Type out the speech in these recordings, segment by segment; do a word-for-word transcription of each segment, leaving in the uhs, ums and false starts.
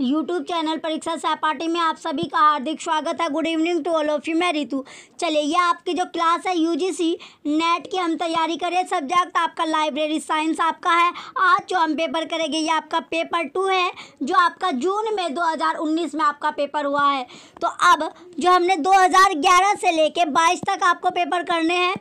YouTube channel परीक्षा सहपाठी में आप सभी का हार्दिक स्वागत है। Good evening to all of you. मैं ऋतु। चलिए, यह आपकी जो क्लास है यूजीसी नेट की हम तैयारी करें। सब्जेक्ट आपका लाइब्रेरी साइंस आपका है। आज जो हम पेपर करेंगे ये आपका पेपर टू है, जो आपका जून में दो हज़ार उन्नीस में आपका पेपर हुआ है। तो अब जो हमने दो हज़ार ग्यारह से लेकर बाईस तक आपको पेपर करने हैं,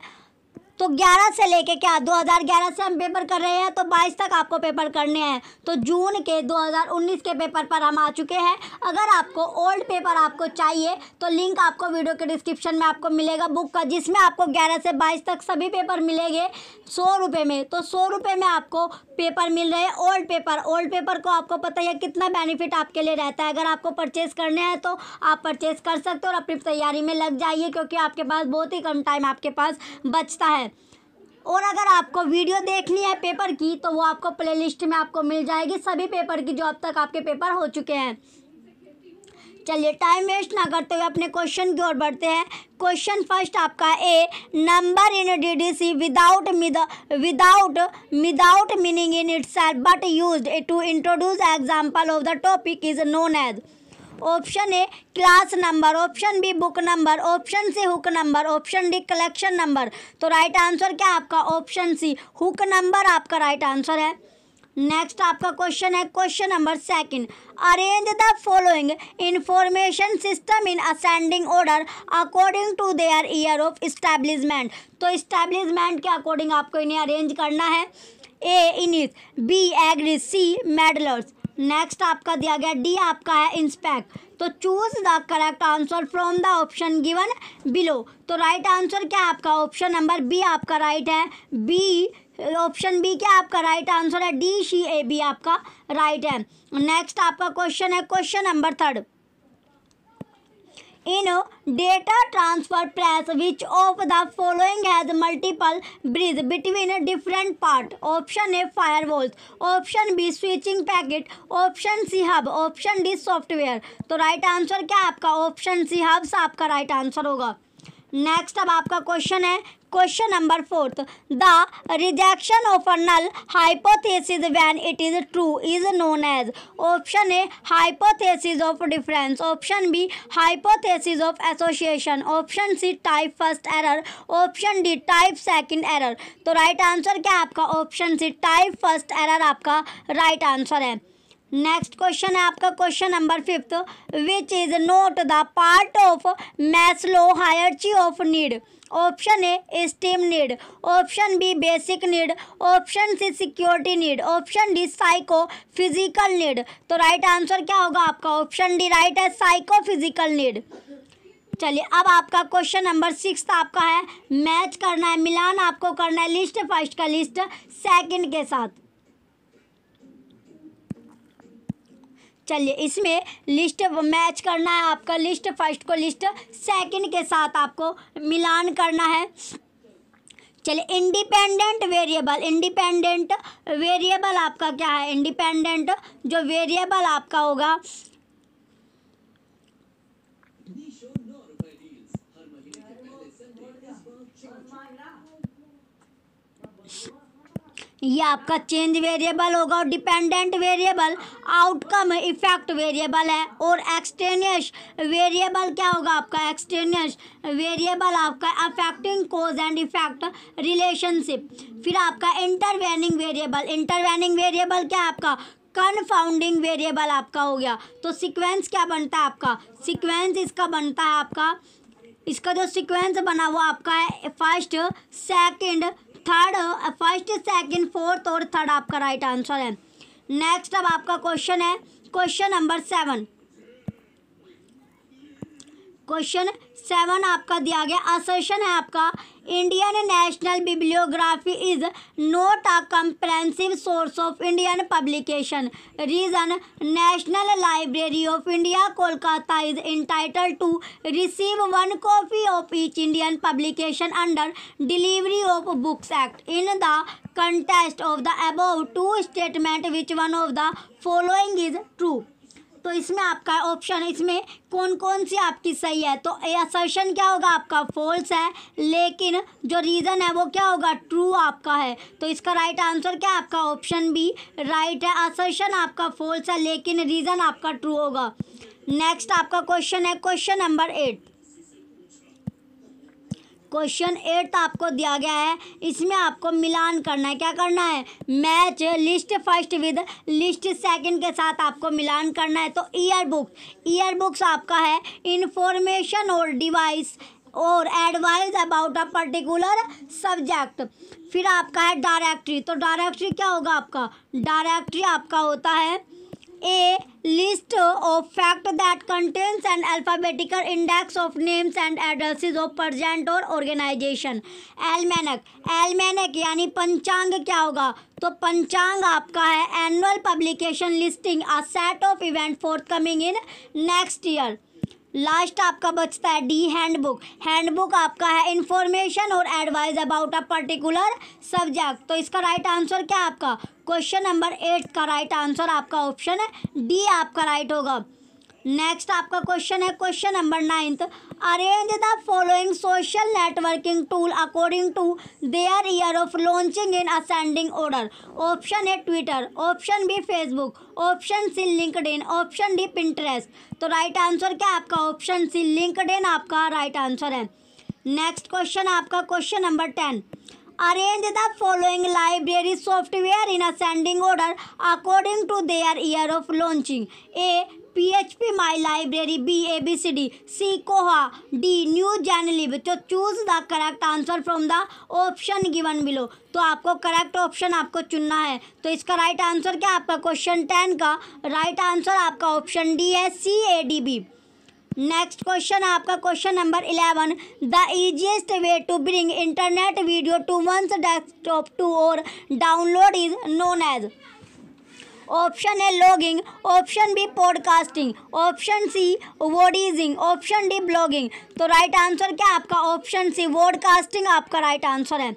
तो ग्यारह से लेके क्या दो हज़ार ग्यारह से हम पेपर कर रहे हैं, तो बाईस तक आपको पेपर करने हैं। तो जून के दो हज़ार उन्नीस के पेपर पर हम आ चुके हैं। अगर आपको ओल्ड पेपर आपको चाहिए तो लिंक आपको वीडियो के डिस्क्रिप्शन में आपको मिलेगा बुक का, जिसमें आपको ग्यारह से बाईस तक सभी पेपर मिलेंगे सौ रुपये में। तो सौ रुपये में आपको पेपर मिल रहे हैं ओल्ड पेपर। ओल्ड पेपर को आपको पता है कितना बेनिफिट आपके लिए रहता है। अगर आपको परचेज़ करने हैं तो आप परचेज़ कर सकते हो और अपनी तैयारी में लग जाइए, क्योंकि आपके पास बहुत ही कम टाइम आपके पास बचता है। और अगर आपको वीडियो देखनी है पेपर की तो वो आपको प्लेलिस्ट में आपको मिल जाएगी सभी पेपर की, जो अब तक आपके पेपर हो चुके हैं। चलिए, टाइम वेस्ट ना करते हुए अपने क्वेश्चन की ओर बढ़ते हैं। क्वेश्चन फर्स्ट आपका ए, number in D D C without without without meaning in itself but used to introduce example of the topic is known as. Option A class number, option B book number, option C hook number, option D collection number. तो right answer क्या आपका option C hook number आपका right answer है। Next आपका question है question number second, arrange the following information system in ascending order according to their year of establishment. तो establishment के according आपको इन्हें अरेंज करना है। A innis, B एग्रीस, C medlars. Next आपका दिया गया डी आपका है इंस्पेक्ट। तो choose the correct answer from the option given below. तो राइट आंसर क्या आपका ऑप्शन नंबर बी आपका राइट है। बी ऑप्शन बी क्या आपका राइट आंसर है। डी सी ए बी आपका राइट है। नेक्स्ट आपका क्वेश्चन है question number third, in data transfer press which of the following has multiple bridge between different part. Option A firewalls, option B switching packet, option C hub, option D software. तो right answer क्या आपका option C hubs आपका right answer होगा। Next अब आपका question है question number fourth, the rejection of a null hypothesis when it is true is known as. Option A hypothesis of difference, option B hypothesis of association, option C type first error, option D type second error. तो right answer क्या आपका option C type first error आपका right answer है। Next question है आपका question number fifth, which is not the part of Maslow hierarchy of need. Option A stem need, option B basic need, option C security need, option D psycho physical need. तो right answer क्या होगा आपका option D right है, psycho physical need. चलिए, अब आपका question number six आपका है, मैच करना है, मिलान आपको करना है लिस्ट फर्स्ट का लिस्ट सेकंड के साथ। चलिए, इसमें लिस्ट मैच करना है आपका लिस्ट फर्स्ट को लिस्ट सेकंड के साथ आपको मिलान करना है। चलिए, इंडिपेंडेंट वेरिएबल, इंडिपेंडेंट वेरिएबल आपका क्या है, इंडिपेंडेंट जो वेरिएबल आपका होगा ये आपका चेंज वेरिएबल होगा। और dependent variable outcome effect variable है। और एक्सटेनियस वेरिएबल क्या होगा आपका एक्सटेनियस वेरिएबल आपका affecting cause and effect relationship. फिर आपका इंटरवेनिंग वेरिएबल, इंटरवेनिंग वेरिएबल क्या आपका कन्फाउंडिंग वेरिएबल आपका हो गया। तो सीक्वेंस क्या बनता है आपका सीक्वेंस इसका बनता है आपका इसका जो सीक्वेंस बना हुआ आपका है first second third, first second fourth और थर्ड आपका राइट आंसर है। नेक्स्ट अब आपका क्वेश्चन है question number seven, question seven आपका दिया गया असर्शन है आपका, Indian national bibliography is not a comprehensive source of Indian publication, reason national library of India Kolkata is entitled to receive one copy of each Indian publication under delivery of books act in the contest of the above two statement which one of the following is true. तो इसमें आपका option, इसमें कौन कौन सी आपकी सही है, तो असर्शन क्या होगा आपका फॉल्स है, लेकिन जो रीज़न है वो क्या होगा ट्रू आपका है। तो इसका राइट आंसर क्या है आपका ऑप्शन बी राइट है। असर्शन आपका फॉल्स है लेकिन रीज़न आपका ट्रू होगा। नेक्स्ट आपका क्वेश्चन है question number eight. Question eight आपको दिया गया है, इसमें आपको मिलान करना है। क्या करना है? Match list first with list second के साथ आपको मिलान करना है। तो ईयर बुक, ईयर बुक्स आपका है इंफॉर्मेशन और डिवाइस और advice about a particular subject. फिर आपका है डायरेक्टरी, तो डायरेक्टरी क्या होगा आपका, डायरेक्टरी आपका होता है a list of fact that contains and alphabetical index of names and addresses of present और ऑर्गेनाइजेशन। एल्मेनक, एल्मेनक यानी पंचांग क्या होगा, तो पंचांग आपका है annual publication listing a set of event forthcoming in next year. Last आपका बचता है डी हैंडबुक, हैंडबुक आपका है इंफॉर्मेशन और advice about a particular subject. तो इसका राइट आंसर क्या है आपका, क्वेश्चन नंबर एट का राइट आंसर आपका ऑप्शन है डी आपका राइट होगा। नेक्स्ट आपका क्वेश्चन है question number ninth. Arrange the following social networking tool according to their year of launching in ascending order. Option A Twitter, option B Facebook, option C LinkedIn, option D Pinterest. तो right answer क्या आपका option C LinkedIn आपका right answer है। Next question आपका question number ten. Arrange the following library software in ascending order according to their year of launching. A P H P My library, B A B C D, C Koha, D New GenLib. तो choose the correct answer from the option given below. तो आपको correct option आपको चुनना है। तो इसका right answer क्या आपका क्वेश्चन टेन का राइट आंसर आपका ऑप्शन डी है C A D B. Next question आपका question number eleven. The easiest way to bring internet video to one's desktop to और download is known as. Option A logging, option B podcasting, option C vodcasting, option D blogging. तो right answer क्या आपका option C vodcasting आपका right answer है।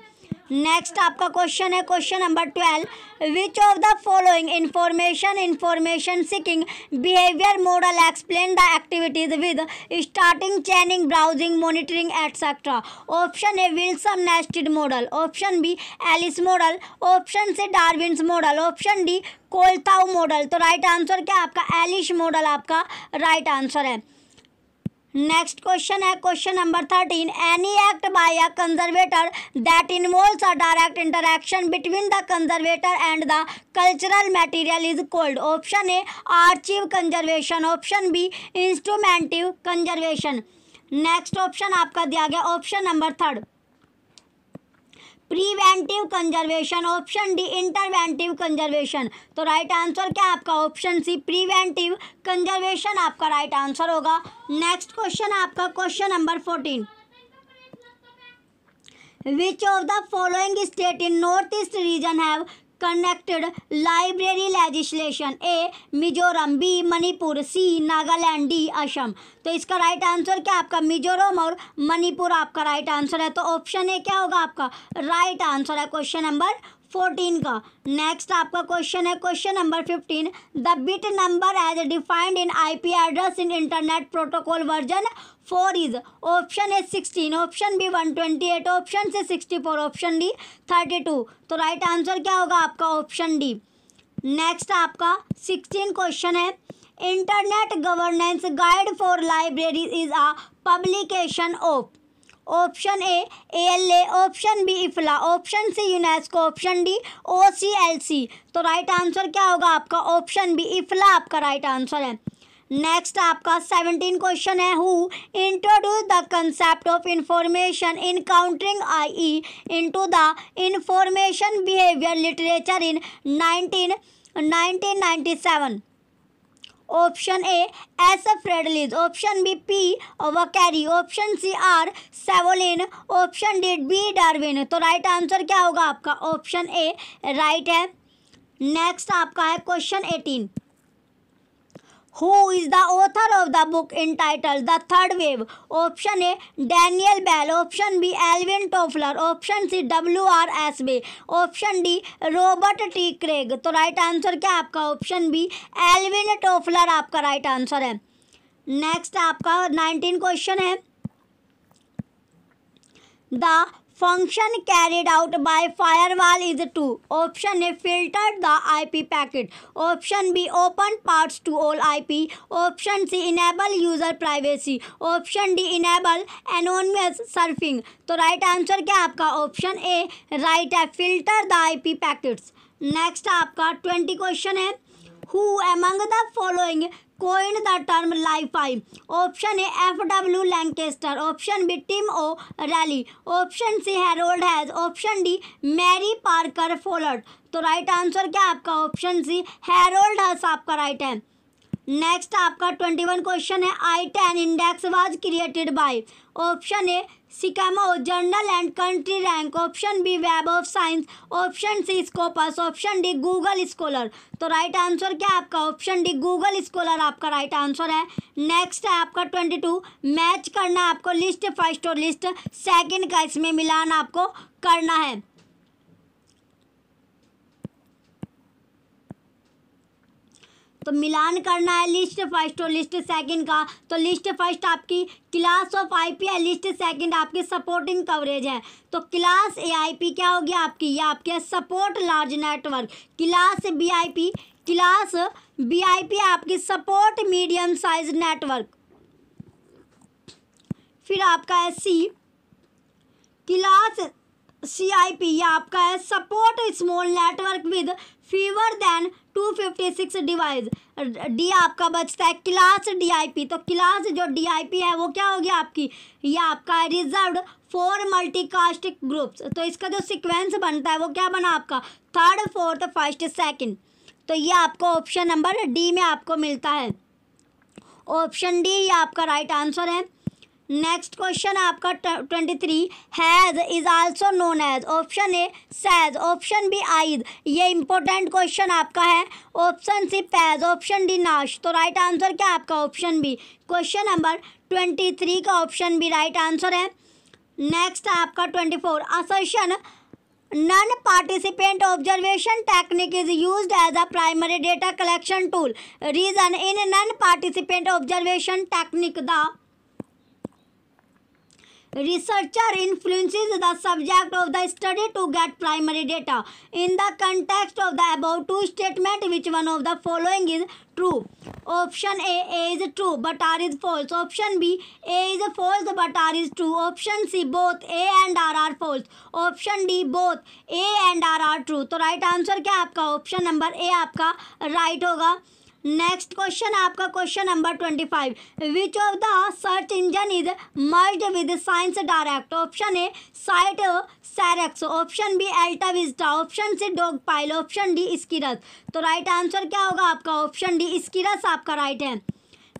Next आपका question है question number twelve. Which of the following information information seeking behaviour model explain the activities with starting chaining browsing monitoring etcetera. Option A Wilson nested model, option B Ellis model, option C Darwin's model, option D Kuhlthau model. तो right answer क्या आपका Ellis model आपका right answer है। Next question है question number thirteen. Any act by a conservator that involves a direct interaction between the conservator and the cultural material is called. Option A archive conservation, option B instrumentive conservation. Next option आपका दिया गया option number third preventive conservation, option D interventive conservation. तो right answer क्या आपका option C preventive conservation आपका right answer होगा। Next question आपका question number fourteen. Which of the following state in north east region have connected library legislation. A Mizoram, B Manipur, C Nagaland, D Assam. तो इसका right answer क्या आपका मिजोरम और मणिपुर आपका राइट आंसर है। तो ऑप्शन ए क्या होगा आपका राइट आंसर है क्वेश्चन नंबर फोर्टीन का। नेक्स्ट आपका क्वेश्चन है question number fifteen. The bit number as defined in IP address in internet protocol version four is. Option A sixteen, option B one twenty eight, option C sixty four, option D thirty two. तो right answer क्या होगा आपका option D. Next आपका sixteen question है internet governance guide for library is a publication of. Option A A L A, option B IFLA, option C UNESCO, option D O C L C. तो right answer क्या होगा आपका option B IFLA आपका right answer है। Next आपका seventeen question है who introduce the concept of information in countering I E into the information behaviour literature in nineteen nineteen ninety seven. Option A S Fredlis, option B P Vakkari, option C R Savolainen, option D B Darwin. तो right answer क्या होगा आपका option A right है। Next आपका है question eighteen. Who is the author of the book entitled The Third Wave? Option A Daniel Bell, option B Alvin Toffler, option C W R Ashby, option D Robert T Craig. तो right answer क्या आपका option B Alvin Toffler आपका right answer है। Next आपका nineteen question है, the function carried out by firewall is to. Option A filtered the IP packet, option B open parts to all IP, option C enable user privacy, option D enable anonymous surfing. तो right answer क्या आपका option A right है filter the IP packets. Next आपका twenty question है, who among the following coined the term Li-Fi? Option A F W Lancaster, option B Tim O'Reilly, option C Harold Hayes, option D Mary Parker Follett। तो right answer क्या आपका option C Harold हेस आपका right है। Next आपका twenty one question है, I ten index was created by. Option A सिकामो journal and country rank, option B web of science, option C Scopus, option D Google Scholar. तो right answer क्या आपका option D Google Scholar आपका right answer है। Next है आपका twenty two, match करना आपको लिस्ट फर्स्ट और लिस्ट सेकंड का इसमें मिलान आपको करना है। तो मिलान करना है लिस्ट फर्स्ट और लिस्ट सेकंड का। तो लिस्ट फर्स्ट आपकी क्लास ऑफ आईपी है, लिस्ट सेकंड आपकी सपोर्टिंग कवरेज है। तो क्लास ए आईपी क्या होगी आपकी, ये आपके support large network. Class B IP, class B IP आपकी सपोर्ट मीडियम साइज नेटवर्क। फिर आपका है सी, क्लास सी आई पी ये आपका है support small network with fewer than two fifty six device. D आपका बचता है क्लास डी आई पी। तो क्लास जो डी आई पी है वो क्या होगी आपकी, ये आपका है रिजर्व्ड फॉर मल्टीकास्ट ग्रुप्स। तो इसका जो सीक्वेंस बनता है वो क्या बना आपका, थर्ड फोर्थ फर्स्ट सेकंड। तो ये आपको ऑप्शन नंबर डी में आपको मिलता है, ऑप्शन डी ये आपका राइट आंसर है। नेक्स्ट क्वेश्चन आपका twenty three, haze is also known as. Option A सैज, ऑप्शन बी आइज, ये इंपॉर्टेंट क्वेश्चन आपका है, option C pays, option D Nash. तो राइट आंसर क्या आपका option B, question number twenty three का ऑप्शन बी राइट आंसर है। Next आपका twenty four, assertion non participant observation technique is used as a primary data collection tool. Reason in non participant observation technique the researcher influences the subject of the study to get primary data. In the context of the above two statement, which one of the following is true? Option A, A is true but R is false, option B, A is false but R is true, option C, both A and R are false, option D, both A and R are true। तो right answer क्या आपका option number A आपका right होगा। Next question आपका question number twenty five, which of the search engine is merged with science direct. Option A CiteSeerX, option B AltaVista, option C Dogpile, option D Scirus. तो right answer क्या होगा आपका option D स्कीरस आपका right है।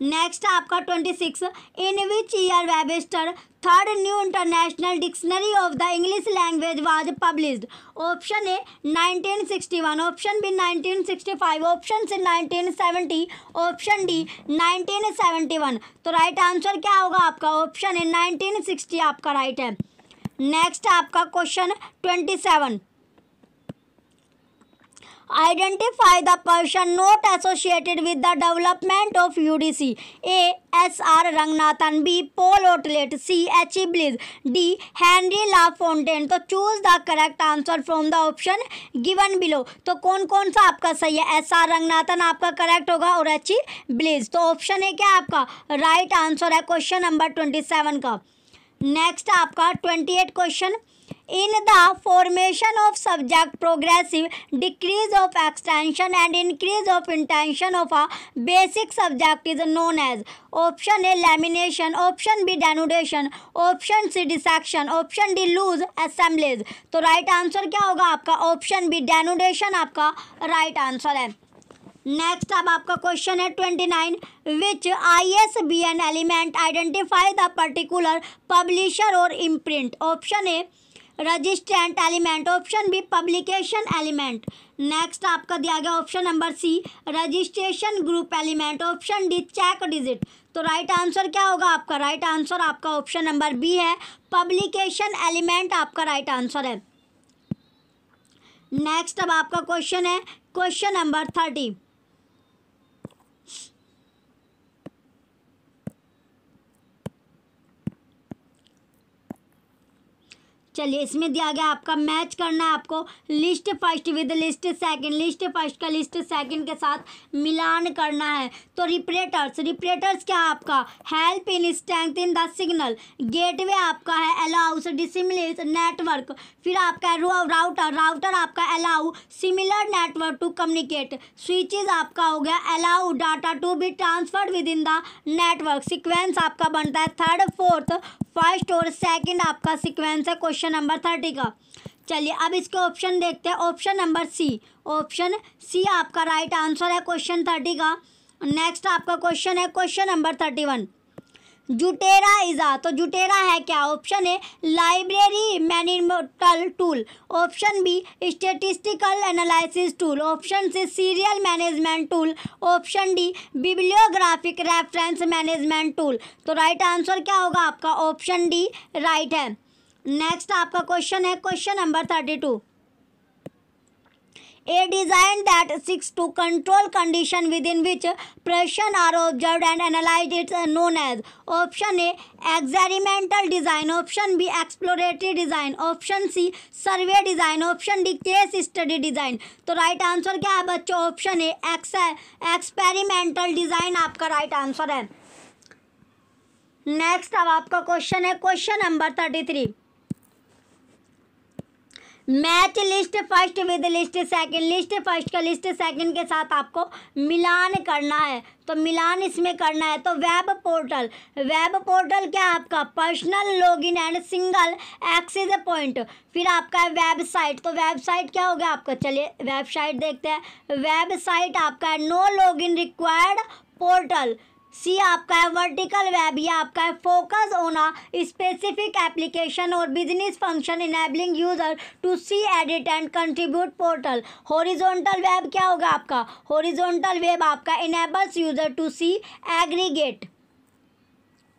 Next आपका twenty six, in which year Webster third new international dictionary of the English language was published. Option A nineteen sixty one, option B nineteen sixty five, option C nineteen seventy, option D nineteen seventy one. तो right answer क्या होगा आपका option A nineteen sixty आपका right है। Next आपका question twenty seven, identify the person not associated with the development of U D C. A S R Ranganathan, B Paul Otlet, C H E Bliss, D Henri लाफोंटेन। तो choose the correct answer from the option given below. तो कौन कौन सा आपका सही है, S R Ranganathan आपका correct होगा और एच ई ब्लिज। तो ऑप्शन है क्या आपका राइट आंसर है क्वेश्चन नंबर ट्वेंटी सेवन का। नेक्स्ट आपका twenty eight question, in the formation of subject progressive decrease of extension and increase of intension of a basic subject is known as. Option A lamination, option B denudation, option C dissection, option D loose assemblage. तो right answer क्या होगा आपका option B denudation आपका right answer है। Next अब आपका question है twenty nine, which I S B N element identify the particular publisher और imprint. Option A registrant element, option B publication element. Next आपका दिया गया option number C registration group element, option D check digit. तो right answer क्या होगा आपका? Right answer आपका option number B है, पब्लिकेशन एलिमेंट आपका राइट आंसर है। नेक्स्ट अब आपका क्वेश्चन है क्वेश्चन नंबर थर्टी। चलिए इसमें दिया गया आपका मैच करना है आपको list first with list second, list first का लिस्ट सेकंड के साथ मिलान करना है। तो रिप्रेटर्स, रिप्रेटर्स क्या है आपका? Help in strength in the signal, gateway आपका है अलाउस, डिसिमिलेट नेटवर्क। फिर आपका है राउटर, राउटर आपका allow similar network to communicate. Switches आपका हो गया allow data to be transferred within the network. Sequence आपका बनता है थर्ड फोर्थ फर्स्ट और सेकंड आपका सिक्वेंस है क्वेश्चन नंबर थर्टी का। चलिए अब इसके ऑप्शन देखते हैं। Option number C, option C आपका राइट आंसर है क्वेश्चन थर्टी का। नेक्स्ट आपका क्वेश्चन है question number thirty one Zotero is a. तो जुटेरा है क्या? Option A library managemental tool, option B statistical analysis tool, option C serial management tool, option D bibliographic reference management tool. तो right answer क्या होगा आपका? Option D right है। Next आपका question है question number thirty two a design that seeks to control condition within which operations are observed and analyse it's known as, option A experimental design, option B exploratory design, option C survey design, option D case study design. तो right answer क्या है बच्चों? Option A experimental design आपका right answer है। Next अब आपका question है question number thirty three match list first with list second, list first का लिस्ट सेकंड के साथ आपको मिलान करना है। तो मिलान इसमें करना है तो वेब पोर्टल, वेब पोर्टल क्या आपका? Personal login and single access point. फिर आपका है वेबसाइट, तो वेबसाइट क्या हो गया आपका? चलिए वेबसाइट देखते हैं। वेबसाइट आपका है no login required portal. C आपका है वर्टिकल वेब, या आपका है focus on a specific application और business function enabling user to see edit and contribute portal. Horizontal web क्या होगा आपका? हॉरिजॉन्टल वेब आपका enables user to see aggregate,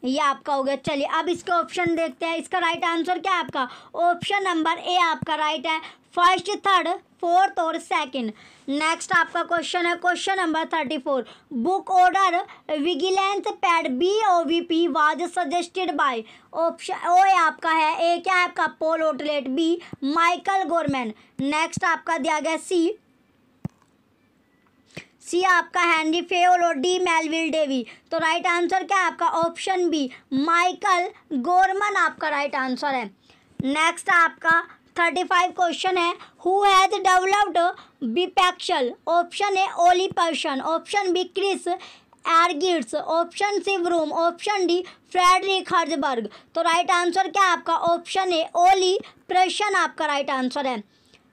ये आपका हो गया। चलिए अब इसके ऑप्शन देखते हैं। इसका राइट आंसर क्या है आपका? ऑप्शन नंबर ए आपका राइट है, फर्स्ट थर्ड फोर्थ और सेकंड। नेक्स्ट आपका क्वेश्चन है question number thirty four book order vigilance pad B O V P was suggested by, option ओ आपका है ए क्या है आपका? Paul Otlet, B Michael Gorman. Next आपका दिया गया सी सी आपका हेनरी फेओल और डी मेलविल डेवी। तो राइट आंसर क्या है आपका? ऑप्शन बी माइकल गोरमैन आपका राइट आंसर है। नेक्स्ट आपका थर्टी फाइव क्वेश्चन है who has developed बिपेक्सल, option A Oli Persson, option B Chris Argyris, option C Vroom, option D Frederick Herzberg. तो right answer क्या आपका? ऑप्शन ए ओली पर्सन आपका right answer है।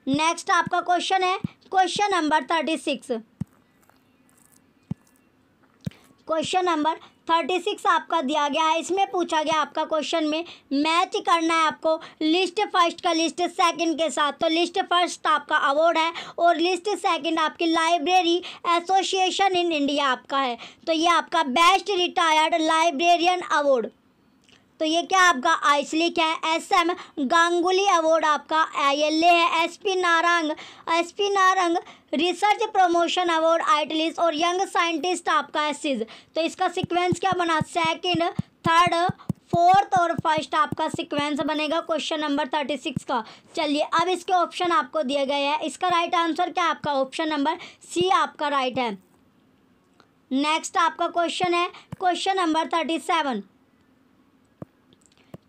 Next आपका question है question number thirty six question number thirty six आपका दिया गया है। इसमें पूछा गया आपका क्वेश्चन में मैच करना है आपको लिस्ट फर्स्ट का लिस्ट सेकंड के साथ। तो लिस्ट फर्स्ट आपका अवार्ड है और लिस्ट सेकंड आपकी लाइब्रेरी एसोसिएशन इन इंडिया आपका है। तो ये आपका बेस्ट रिटायर्ड लाइब्रेरियन अवार्ड, तो ये क्या आपका आइसलिक है। एस एम गांगुली अवार्ड आपका आई एल ए है। S P Narang S P Narang research promotion award आइटलिस और यंग साइंटिस्ट आपका है सीज। तो इसका सीक्वेंस क्या बना? सेकंड थर्ड फोर्थ और फर्स्ट आपका सीक्वेंस बनेगा क्वेश्चन नंबर थर्टी सिक्स का। चलिए अब इसके ऑप्शन आपको दिए गए हैं। इसका राइट आंसर क्या आपका? ऑप्शन नंबर सी आपका राइट है। नेक्स्ट आपका क्वेश्चन है question number thirty seven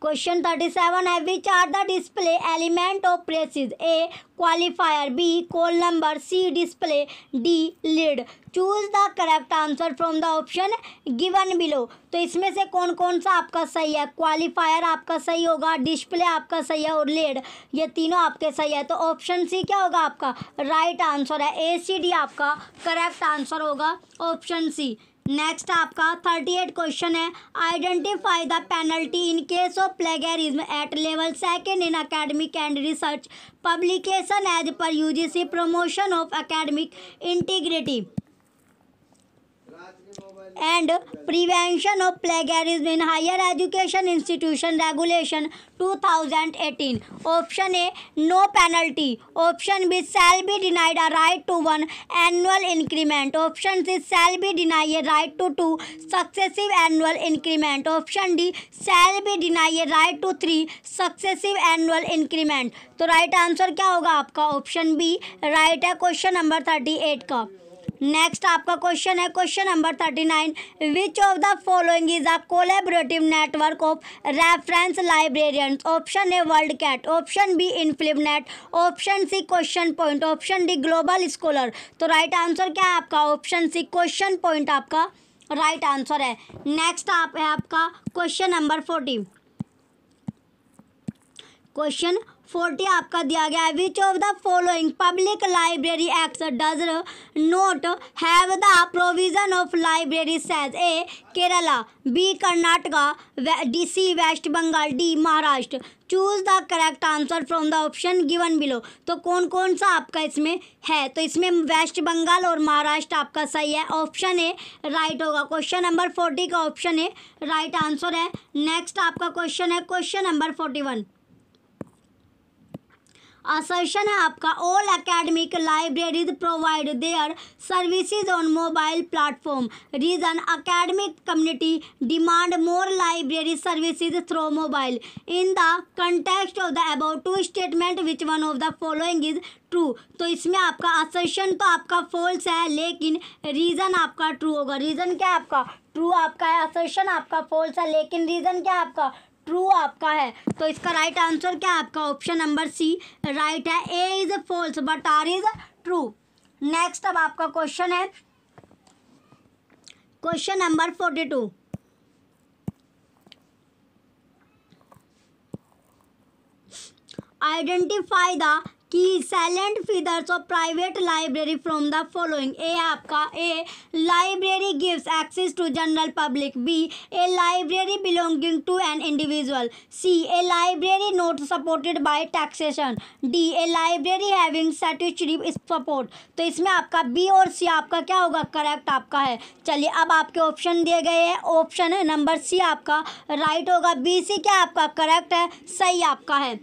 question thirty seven है which are the display element of precious, A qualifier, B call number, C display, D lead. Choose the correct answer from the option given below. तो इसमें से कौन कौन सा आपका सही है? क्वालिफायर आपका सही होगा, डिस्प्ले आपका सही है और लीड, ये तीनों आपके सही है। तो ऑप्शन सी क्या होगा आपका? राइट आंसर है। ए सी डी आपका करेक्ट आंसर होगा ऑप्शन सी। नेक्स्ट आपका अड़तीस क्वेश्चन है, identify the penalty in case of plagiarism at level second in academic and research publication as per UGC promotion of academic integrity and prevention of plagiarism in higher education institution regulation two thousand eighteen. Option A no penalty, option B shall be denied a right to one annual increment, option C shall be deny a right to two successive annual increment, option D shall be deny a right to three successive annual increment. तो right answer क्या होगा आपका option B right है question number thirty eight का। Next आपका question है question number thirty nine, which of the following is a collaborative network of reference librarians. Option A WorldCat, option B इनफ्लिपनेट, option C question point, option D global scholar. तो right answer क्या है आपका option C question point आपका right answer है। Next आप है आपका question number forty, question forty आपका दिया गया है, which of the following public library act does not have the provision of library cess. A Kerala, B Karnataka, D C waste Bengal, D Maharashtra. Choose the correct answer from the option given below. तो कौन कौन सा आपका इसमें है, तो इसमें वेस्ट बंगाल और महाराष्ट्र आपका सही है, ऑप्शन ए राइट होगा क्वेश्चन नंबर फोर्टी का ऑप्शन ए राइट आंसर है। नेक्स्ट आपका क्वेश्चन है question number forty one, assertion है आपका all academic libraries provide their services on mobile platform, reason academic community demand more library services through mobile. In the context of the about to statement which one of the following is true. तो इसमें आपका assertion तो आपका false है, लेकिन reason आपका true होगा। Reason क्या है आपका ट्रू आपका है, असर्शन आपका फॉल्स है, लेकिन रीजन क्या आपका ट्रू आपका है। तो इसका राइट आंसर क्या आपका ऑप्शन नंबर सी राइट है, A is false but R is true. Next अब आपका क्वेश्चन है question number forty two, identify the key salient features of private library from the following. A आपका ए library gives access to general public, B a library belonging to an individual, C a library not supported by taxation, D a library having statutory support. तो इसमें आपका B और सी आपका क्या होगा correct आपका है। चलिए अब आपके ऑप्शन दिए गए हैं, ऑप्शन नंबर सी आपका राइट होगा, बी सी क्या आपका करेक्ट है सही आपका है।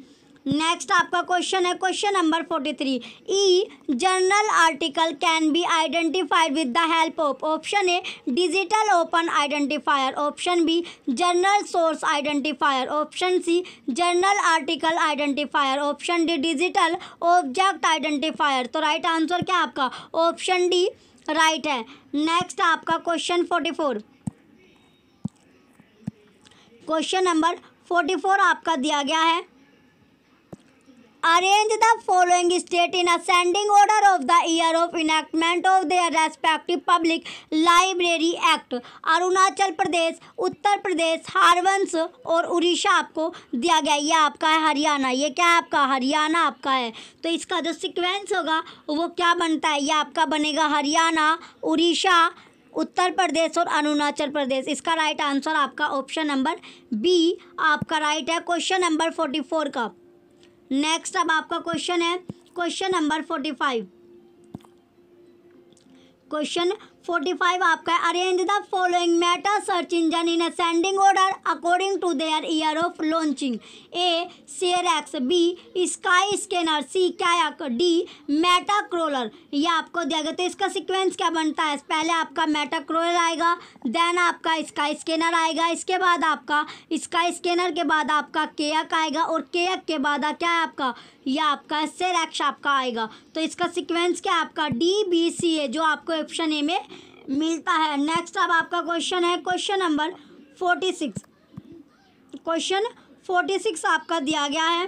नेक्स्ट आपका क्वेश्चन है question number forty three, E journal article can be identified with the help of. Option A digital open identifier, option B journal source identifier, option C journal article identifier, option D digital object identifier. तो right answer क्या आपका option D right है। Next आपका question forty four, question number forty four आपका दिया गया है, arrange the following state in ascending order of the year of enactment of their respective public library act. Arunachal Pradesh, Uttar Pradesh, हारवंश और उड़ीसा आपको दिया गया, ये आपका है हरियाणा, ये क्या है आपका हरियाणा आपका है। तो इसका जो सीक्वेंस होगा वो क्या बनता है, ये आपका बनेगा हरियाणा, उड़ीसा, उत्तर प्रदेश और अरुणाचल प्रदेश। इसका राइट आंसर आपका ऑप्शन नंबर बी आपका राइट है क्वेश्चन नंबर फोर्टी फोर का। नेक्स्ट अब आपका क्वेश्चन है question number forty five, question forty five आपका है, arrange the following meta search engine in ascending order according to their year of launching. A Searx, B Skyscanner, C Kayak, D MetaCrawler. ये आपको दिया गया, तो इसका sequence क्या बनता है, पहले आपका मेटा क्रोलर आएगा, देन आपका स्काई स्कैनर आएगा, इसके बाद आपका स्काई स्कैनर के बाद आपका केयक आएगा, और केयक के बाद क्या है आपका यह आपका सेरेक्स आपका आएगा। तो इसका सीक्वेंस क्या आपका डी बी सी ए जो आपको ऑप्शन ए में मिलता है। नेक्स्ट अब आपका क्वेश्चन है question number forty six, question forty six आपका दिया गया है,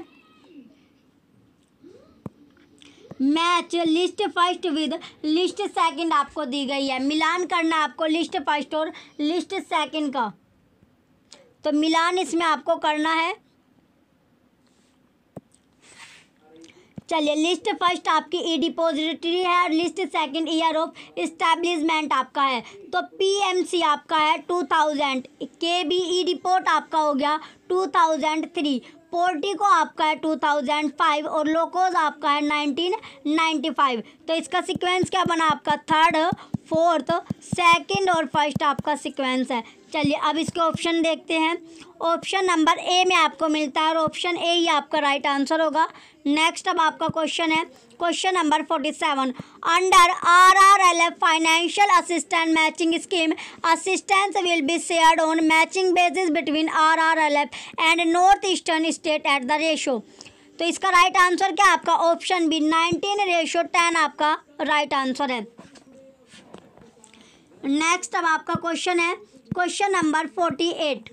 match list first with list second आपको दी गई है, मिलान करना आपको लिस्ट फर्स्ट और लिस्ट सेकंड का, तो मिलान इसमें आपको करना है। चलिए लिस्ट फर्स्ट आपकी ई डिपोजिटरी है और list second year of establishment आपका है। तो पीएमसी आपका है टू थाउजेंड, केबीई रिपोर्ट आपका हो गया टू थाउजेंड थ्री, पोर्टिको आपका है टू थाउजेंड फाइव और लोकोज आपका है नाइनटीन नाइन्टी फाइव। तो इसका सीक्वेंस क्या बना आपका थर्ड, फोर्थ, सेकंड और फर्स्ट आपका सीक्वेंस है। चलिए अब इसके ऑप्शन देखते हैं। ऑप्शन नंबर ए में आपको मिलता है और ऑप्शन ए ही आपका राइट आंसर होगा। नेक्स्ट अब आपका क्वेश्चन है question number forty seven. Under R R L F financial assistance matching scheme assistance will be shared on matching basis between R R L F and north eastern state at the ratio. तो इसका right answer क्या आपका option B nineteen ratio ten आपका right answer है। Next अब आपका question है question number forty eight.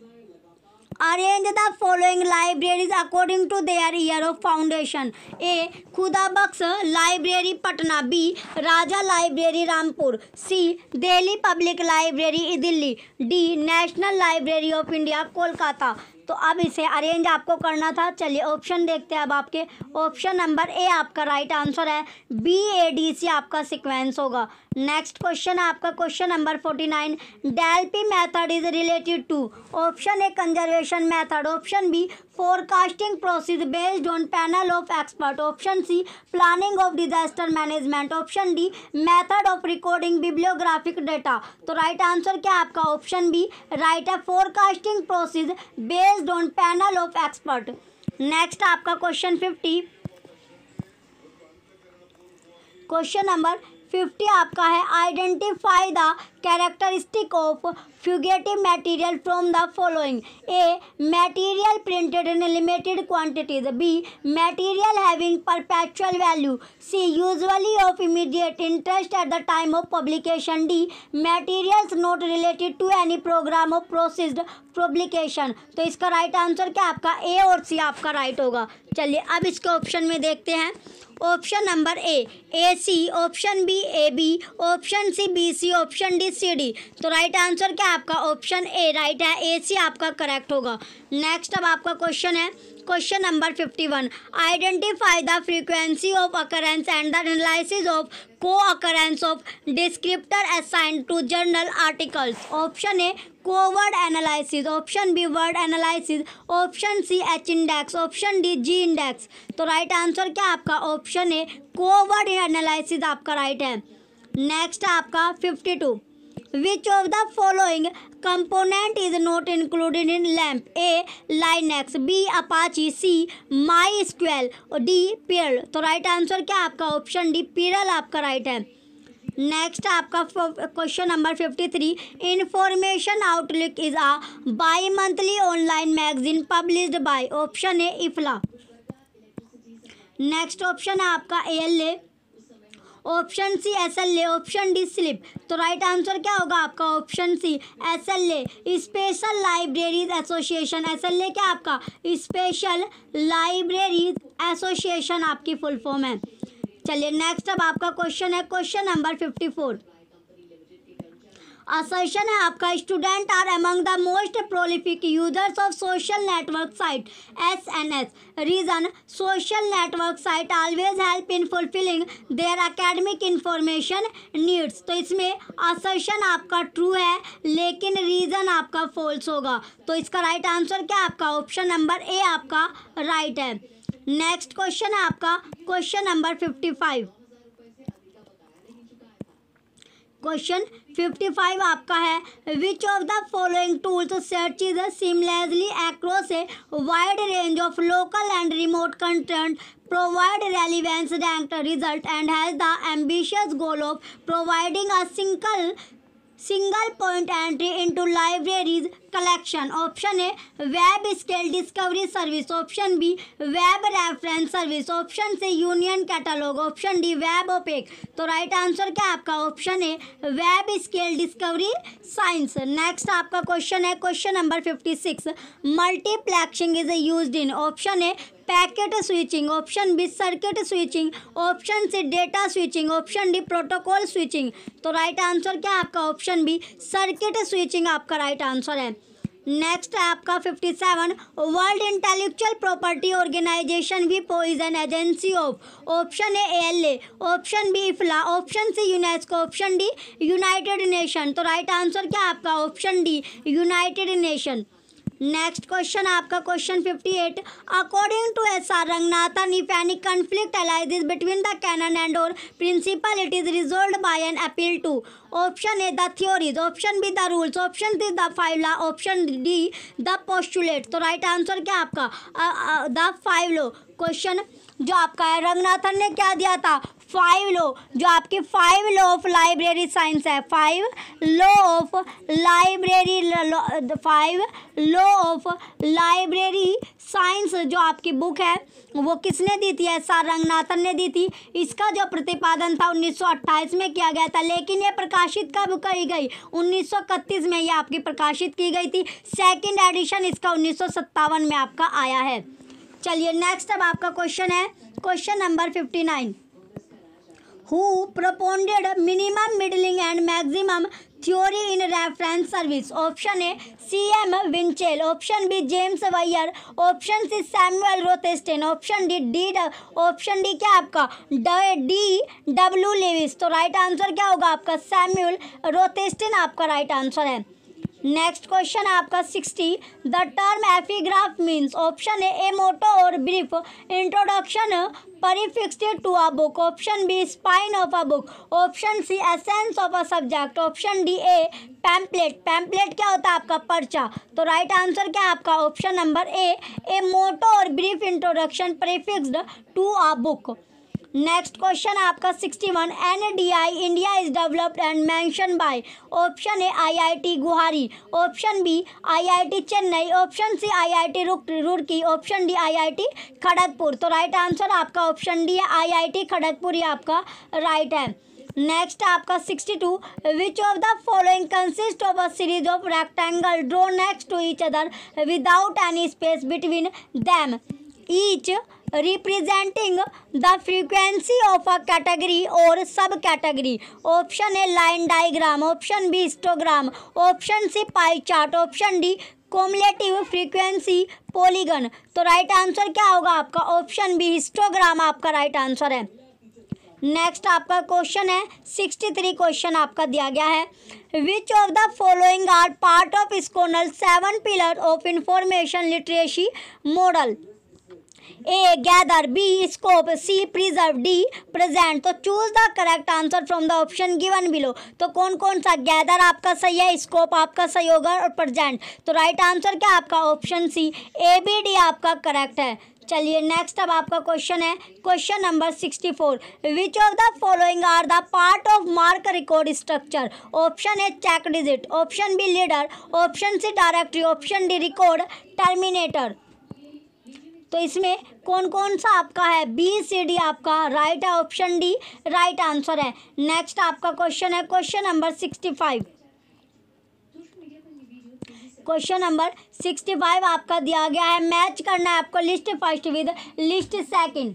Arrange the following libraries according to their year of foundation. A Khuda Bakhsh library Patna, B Raja library Rampur, C Delhi public library Delhi, D national library of India Kolkata. तो अब इसे arrange आपको करना था। चलिए ऑप्शन देखते हैं अब आपके। ऑप्शन नंबर ए आपका राइट आंसर है, बी ए डी सी आपका सीक्वेंस होगा। नेक्स्ट क्वेश्चन है आपका question number forty nine. Delphi method is related to. Option A conservation method, option B forecasting process based on panel of expert, option C planning of disaster management, option D method of recording bibliographic data. तो right answer क्या आपका option B right है, forecasting process based on panel of expert. Next आपका question fifty question number fifty आपका है। Identify the characteristic of fugitive material from the following. A material printed in limited quantities, B material having perpetual value, C usually of immediate interest at the time of publication, D materials not related to any program of processed publication. तो इसका right answer क्या आपका ए और सी आपका right होगा। चलिए अब इसके ऑप्शन में देखते हैं। Option number A A C, option B A B, option C B C, option D C D. तो राइट आंसर क्या आपका ऑप्शन ए राइट है, ए सी आपका करेक्ट होगा। नेक्स्ट अब आपका क्वेश्चन है question number fifty one. Identify the frequency of occurrence and the analysis of co occurrence of descriptor assigned to journal articles. Option A co word analysis, option B word analysis, option C H index, option D G index. तो right answer क्या आपका option A co word analysis आपका right है। Next आपका fifty two. Which of the following component is not included in LAMP? A Linux, B Apache, C MySQL, D Perl। तो right answer क्या आपका option D Perl आपका right है। Next आपका question number fifty three. Information outlook is a bimonthly online magazine published by. Option A IFLA. Next option है आपका ALA, option C S L A, option D slip. तो right answer क्या होगा आपका option C S L A special libraries association. S L A क्या आपका special libraries association आपकी full form है। चलिए नेक्स्ट अब आपका क्वेश्चन है question number fifty four. Assertion है आपका student are among the most prolific users of social network site S N S. Reason social network site always help in fulfilling their academic information needs. तो इसमें assertion आपका true है लेकिन reason आपका false होगा। तो इसका राइट आंसर क्या आपका ऑप्शन नंबर ए आपका राइट है। नेक्स्ट क्वेश्चन है आपका question number fifty five. Question fifty five आपका है। Which of the following tools searches seamlessly across a wide range of local and remote content, provide relevance ranked result and has the ambitious goal of providing a single single point entry into libraries collection. Option A web scale discovery service, option B web reference service, option C union catalogue, option D web OPAC. तो right answer क्या आपका option A web scale discovery science. Next आपका question है question number fifty six. Multiplexing is used in. Option A packet switching, option B circuit switching, option C data switching, option D protocol switching. तो right answer क्या आपका option B circuit switching आपका right answer है। Next है आपका fifty seven world intellectual property organization भी Poisson agency of, option A L A, option B IFLA, option C UNESCO, option D United nation. तो right answer क्या आपका option D United nation. Next question आपका question fifty eight, according to S R Ranganathan if any conflict arises between the canon and और principle it is resolved by an appeal to, option A the theories, option B the rules, option C the five law, option D the postulate. तो right answer क्या आपका the five law. Question जो आपका है रंगनाथन ने क्या दिया था, फाइव लॉ, जो आपके five law of library science है, five law of library, five law of library science जो आपकी बुक है वो किसने दी थी, एस आर रंगनाथन ने दी थी। इसका जो प्रतिपादन था उन्नीस सौ अट्ठाईस में किया गया था, लेकिन ये प्रकाशित कब की गई, उन्नीस सौ इकतीस में ये आपकी प्रकाशित की गई थी। सेकंड एडिशन इसका उन्नीस सौ सत्तावन में आपका आया है। चलिए नेक्स्ट अब आपका क्वेश्चन है question number fifty nine, who propounded minimum middling and maximum theory in reference service, option A C M Winchell, option B James Wyer, option C Samuel Rothstein, option D D option D क्या आपका D W Lewis. तो right answer क्या होगा आपका Samuel Rothstein आपका right answer है। Next question आपका sixty, the term epigraph means, option A a motto or brief introduction prefixed to a book, option B spine of a book, option C essence of a subject, option D a pamphlet, pamphlet क्या होता है आपका पर्चा। तो right answer क्या आपका option number A a motto or brief introduction prefixed to a book. Next question आपका sixty one, N D I India is developed and mention by, option A IIT Guwahati, option B IIT Chennai, option C IIT Roorkee, option D IIT Kharagpur. तो right answer आपका option D है IIT Kharagpur ये आपका right है। Next आपका sixty two, which of the following consist of a series of rectangle draw next to each other without any space between them, each representing the frequency of a category or सब category, option A line diagram, option B histogram, option C pie chart, option D cumulative frequency polygon. तो right answer क्या होगा आपका option B histogram आपका right answer है। Next आपका question है sixty three, question आपका दिया गया है, which of the following are part of SCONUL seven pillar of information literacy model, A gather, B scope, C preserve, D present. तो choose the correct answer from the option given below. तो कौन कौन सा, gather आपका सही है, scope आपका सही होगा और प्रेजेंट। तो राइट आंसर क्या आपका option C A B D आपका करेक्ट है। चलिए नेक्स्ट अब आपका क्वेश्चन है question number sixty four, which of the following are the part of MARC record structure, option A check digit, option B leader, option C directory, option D record terminator. तो इसमें कौन कौन सा आपका है, बी सी डी आपका right है, option D right answer है। नेक्स्ट आपका क्वेश्चन है question number sixty five, question number sixty five आपका दिया गया है, मैच करना है आपको list first with list second.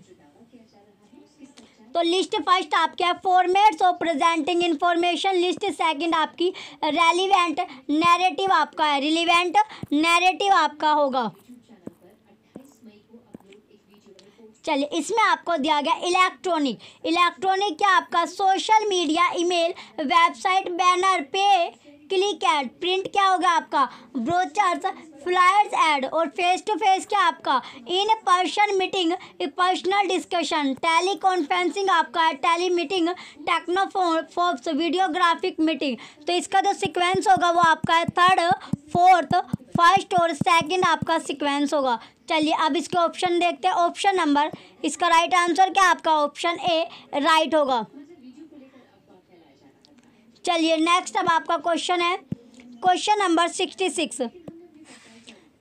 तो लिस्ट फर्स्ट आपके है formats of presenting information, list second आपकी रेलिवेंट नैरेटिव आपका है, रिलीवेंट नैरेटिव आपका होगा। चलिए इसमें आपको दिया गया इलेक्ट्रॉनिक, इलेक्ट्रॉनिक क्या आपका social media, email, website, banner, pay, click ad, print क्या होगा आपका ब्रोचर्स, फ्लायर्स एड, और फेस टू फेस क्या आपका in person meeting, personal discussion, teleconferencing आपका tele meeting, technophobes, videographic meeting. तो इसका जो सीक्वेंस होगा वो आपका है थर्ड, फोर्थ, फर्स्ट और सेकंड आपका सीक्वेंस होगा। चलिए अब इसके ऑप्शन देखते हैं, ऑप्शन नंबर इसका राइट आंसर क्या आपका ऑप्शन ए राइट होगा। चलिए नेक्स्ट अब आपका क्वेश्चन है question number sixty six,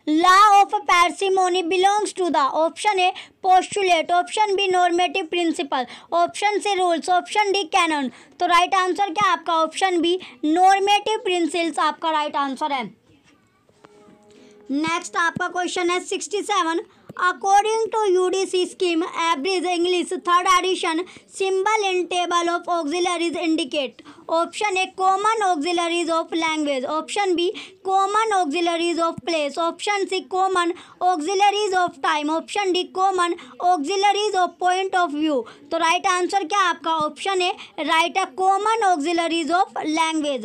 law of parsimony belongs to the, option A postulate, option B normative principle, option C rules, option D canon. तो right answer क्या आपका ऑप्शन बी नॉर्मेटिव प्रिंसिपल्स आपका right answer है। Next आपका question है sixty seven, According to U D C scheme, average English third edition symbol and table of auxiliaries indicate. Option A, common auxiliaries of language. Option B, common auxiliaries of place. Option C, common auxiliaries of time. Option D, common auxiliaries of point of view. तो right answer क्या आपका option है right a common auxiliaries of language.